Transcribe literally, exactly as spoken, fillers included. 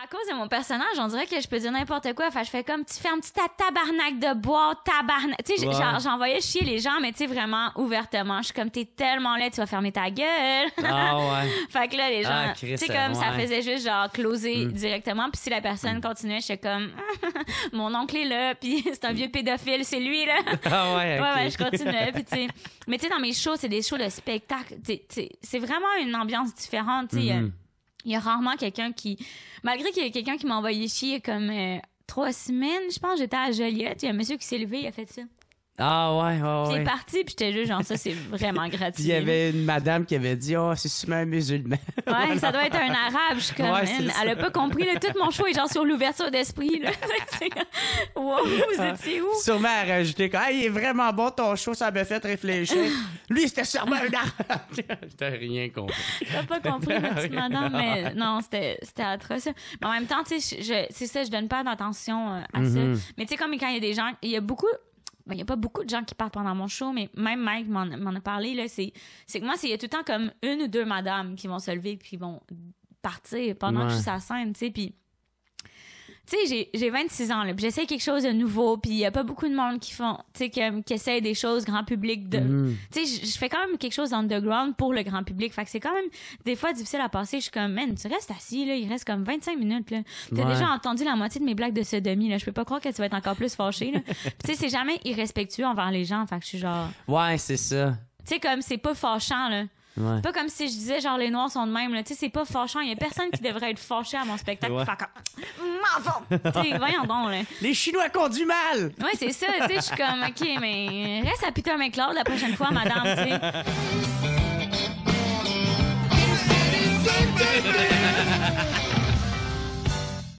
À cause de mon personnage, on dirait que je peux dire n'importe quoi. Enfin, je fais comme, tu fermes tu ta tabarnak de bois, tabarnak. Tu sais, ouais. J'envoyais chier les gens, mais tu sais, vraiment ouvertement. Je suis comme, t'es tellement laid, tu vas fermer ta gueule. Ah ouais. Fait que là, les gens, ah, tu sais, comme, ouais. Ça faisait juste genre closer mm. directement. Puis si la personne mm. continuait, je suis comme, mon oncle est là, puis c'est un vieux pédophile, c'est lui, là. Ah ouais, okay. Ouais, ouais, je continuais. Puis tu sais, mais tu sais, dans mes shows, c'est des shows de spectacle. C'est vraiment une ambiance différente, tu sais. Mm. Il y a rarement quelqu'un qui... Malgré qu'il y a quelqu'un qui m'a envoyé chier il y a comme euh, trois semaines, je pense, j'étais à Joliette, il y a un monsieur qui s'est levé, il a fait ça. Ah ouais, ouais, puis ouais. Il est parti, puis j'étais juste genre, ça, c'est vraiment gratuit. Puis il y avait une madame qui avait dit, « Ah, oh, c'est sûrement un musulman. » Ouais, ça doit être un arabe. Je suis comme, ouais, elle a pas compris. Là, tout mon show est genre sur l'ouverture d'esprit. Wow, vous étiez où? Sûrement à rajouter, « Ah, il est vraiment bon ton show, ça m'a fait réfléchir. Lui, c'était sûrement un arabe. » J't'ai rien compris. T'as pas compris, ma petite madame, mais non, c'était atroce. Mais en même temps, tu sais, c'est ça, je donne pas d'attention à ça. Mm-hmm. Mais tu sais, comme quand il y a des gens, il y a beaucoup... Il n'y a pas beaucoup de gens qui partent pendant mon show, mais même Mike m'en a parlé. Là, c'est, c'est que moi, il y a tout le temps comme une ou deux madames qui vont se lever puis vont partir pendant ouais. que je suis sur la scène. Tu sais, puis, tu sais, j'ai vingt-six ans, là, puis j'essaie quelque chose de nouveau, puis il n'y a pas beaucoup de monde qui font, tu sais, qui, qui essaie des choses grand public. De, mm. Tu sais, je fais quand même quelque chose underground pour le grand public. Fait que c'est quand même des fois difficile à passer. Je suis comme, man, tu restes assis, là, il reste comme vingt-cinq minutes, là. T'as ouais. déjà entendu la moitié de mes blagues de sodomie, là. Je peux pas croire que tu vas être encore plus fâché, là. Puis tu sais, c'est jamais irrespectueux envers les gens. Fait que je suis genre. Ouais, c'est ça. Tu sais, comme, c'est pas fâchant, là. Ouais. Pas comme si je disais genre les noirs sont de même, tu sais, c'est pas fâchant, il y a personne qui devrait être fâché à mon spectacle. Ouais. Fait comme t'sais, voyons donc là. Les Chinois conduisent mal. Ouais, c'est ça, tu sais, je suis comme OK, mais reste à Peter McCloud la prochaine fois madame, tu sais.